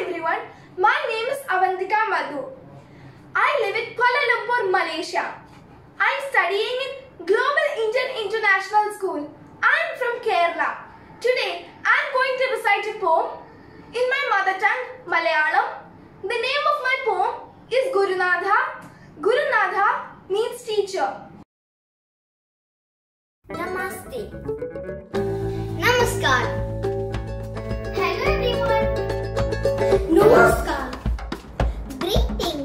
everyone, my name is Avanthika Madhu. I live in Kuala Lumpur, Malaysia. I am studying in Global Indian International School. I am from Kerala. Today I am going to recite a poem in my mother tongue, Malayalam. The name of my poem is Gurunadha. Gurunadha means teacher. Namaste. Namaskar. Hello everyone. Namaskar. Greeting.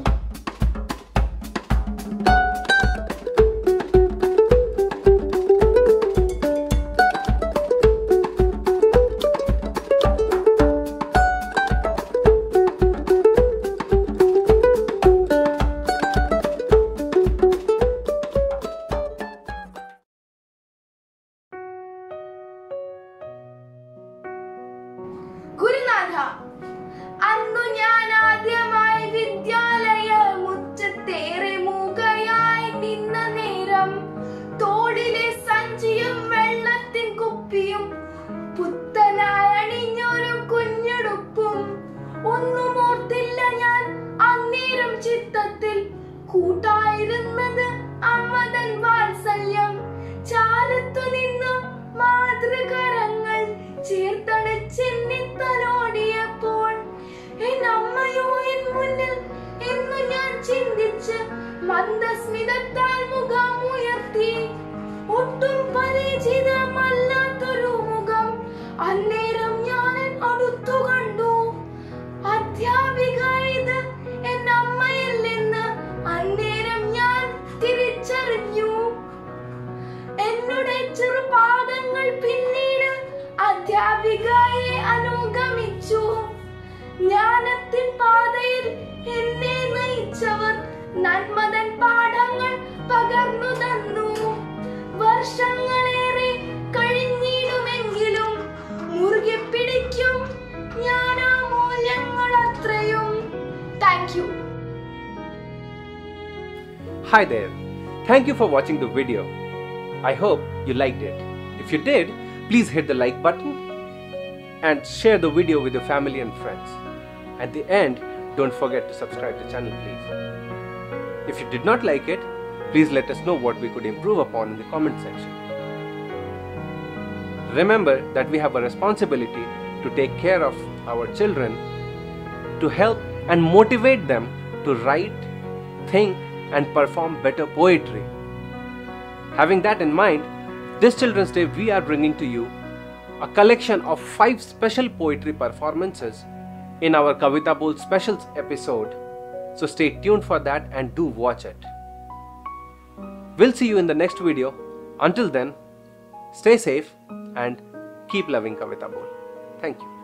Hi there, thank you for watching the video. I hope you liked it. If you did, please hit the like button and share the video with your family and friends. At the end, don't forget to subscribe to the channel, please. If you did not like it, please let us know what we could improve upon in the comment section. Remember that we have a responsibility to take care of our children, to help and motivate them to write, think, and perform better poetry. Having that in mind, this Children's Day we are bringing to you a collection of 5 special poetry performances in our Kavita Bol specials episode. So stay tuned for that and do watch it. We'll see you in the next video. Until then, stay safe and keep loving Kavita Bol. Thank you.